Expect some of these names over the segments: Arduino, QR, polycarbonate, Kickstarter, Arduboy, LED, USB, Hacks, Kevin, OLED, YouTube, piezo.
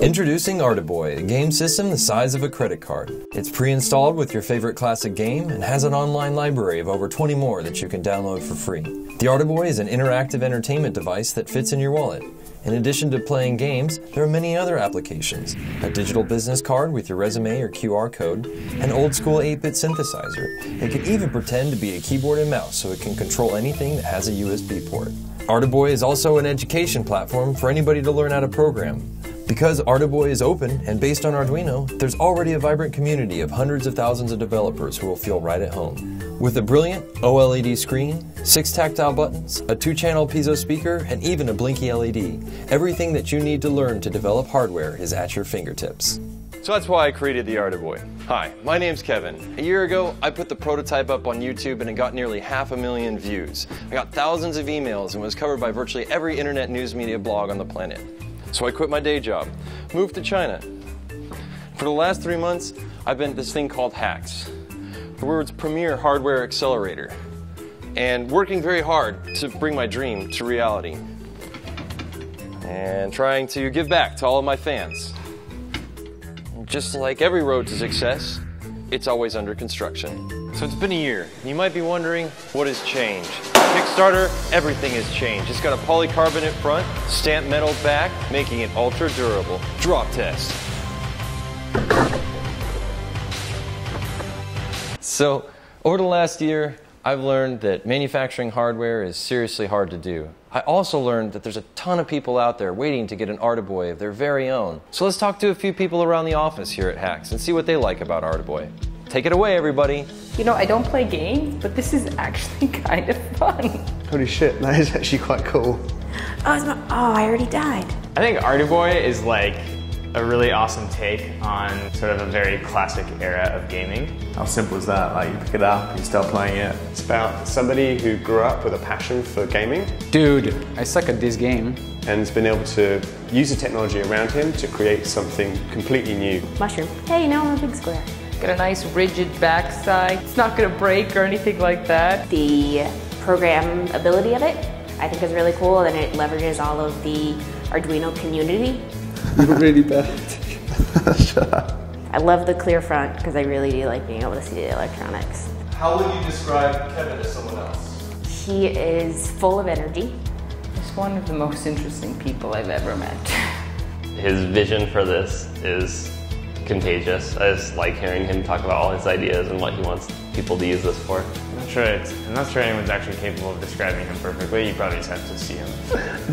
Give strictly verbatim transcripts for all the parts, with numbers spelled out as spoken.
Introducing Arduboy, a game system the size of a credit card. It's pre-installed with your favorite classic game and has an online library of over twenty more that you can download for free. The Arduboy is an interactive entertainment device that fits in your wallet. In addition to playing games, there are many other applications. A digital business card with your resume or Q R code, an old school eight bit synthesizer. It can even pretend to be a keyboard and mouse so it can control anything that has a U S B port. Arduboy is also an education platform for anybody to learn how to program. Because Arduboy is open and based on Arduino, there's already a vibrant community of hundreds of thousands of developers who will feel right at home. With a brilliant O L E D screen, six tactile buttons, a two channel piezo speaker, and even a blinky L E D, everything that you need to learn to develop hardware is at your fingertips. So that's why I created the Arduboy. Hi, my name's Kevin. A year ago, I put the prototype up on YouTube and it got nearly half a million views. I got thousands of emails and was covered by virtually every internet news media blog on the planet. So I quit my day job, moved to China. For the last three months, I've been at this thing called Hacks, the world's premier hardware accelerator, and working very hard to bring my dream to reality, and trying to give back to all of my fans. Just like every road to success, it's always under construction. So it's been a year. You might be wondering, what has changed? Kickstarter, everything has changed. It's got a polycarbonate front, stamped metal back, making it ultra durable. Drop test. So, over the last year, I've learned that manufacturing hardware is seriously hard to do. I also learned that there's a ton of people out there waiting to get an Arduboy of their very own. So let's talk to a few people around the office here at Hacks and see what they like about Arduboy. Take it away, everybody. You know, I don't play games, but this is actually kind of fun. Holy shit, that is actually quite cool. Oh, it's my, oh I already died. I think Arduboy is like a really awesome take on sort of a very classic era of gaming. How simple is that? Like, you pick it up, you start playing it. It's about somebody who grew up with a passion for gaming. Dude, I suck at this game. And has been able to use the technology around him to create something completely new. Mushroom. Hey, now I'm a big square. Got a nice rigid backside. It's not going to break or anything like that. The programmability of it, I think, is really cool, and it leverages all of the Arduino community. You're really bad. I love the clear front because I really do like being able to see the electronics. How would you describe Kevin to someone else? He is full of energy. He's one of the most interesting people I've ever met. His vision for this is contagious. I just like hearing him talk about all his ideas and what he wants people to use this for. I'm not sure, it's, I'm not sure anyone's actually capable of describing him perfectly. You probably just have to see him.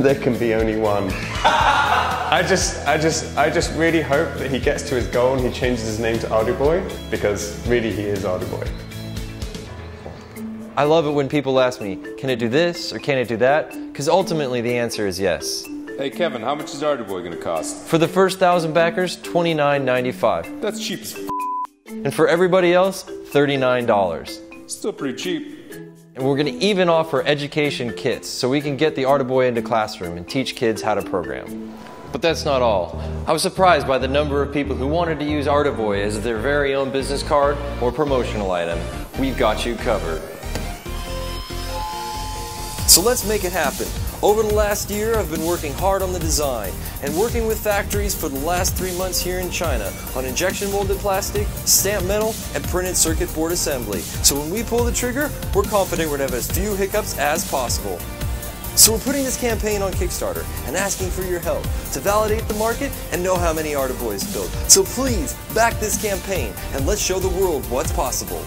There can be only one. I just, I just, I just really hope that he gets to his goal and he changes his name to Arduboy, because really he is Arduboy. I love it when people ask me, can it do this or can it do that? Because ultimately the answer is yes. Hey Kevin, how much is Arduboy gonna cost? For the first thousand backers, twenty-nine ninety-five. That's cheap as f. And for everybody else, thirty-nine dollars. Still pretty cheap. And we're gonna even offer education kits so we can get the Arduboy into classroom and teach kids how to program. But that's not all. I was surprised by the number of people who wanted to use Arduboy as their very own business card or promotional item. We've got you covered. So let's make it happen. Over the last year, I've been working hard on the design and working with factories for the last three months here in China on injection molded plastic, stamped metal, and printed circuit board assembly. So when we pull the trigger, we're confident we're going to have as few hiccups as possible. So we're putting this campaign on Kickstarter and asking for your help to validate the market and know how many Arduboys built. So please back this campaign and let's show the world what's possible.